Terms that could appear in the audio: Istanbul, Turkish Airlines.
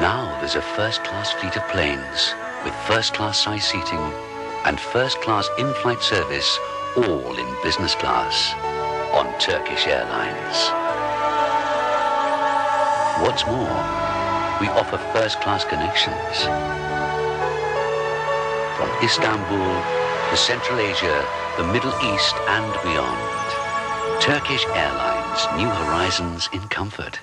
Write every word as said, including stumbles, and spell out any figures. Now there's a first-class fleet of planes with first-class size seating and first-class in-flight service, all in business class on Turkish Airlines. What's more, we offer first-class connections from Istanbul to Central Asia, the Middle East and beyond. Turkish Airlines, new horizons in comfort.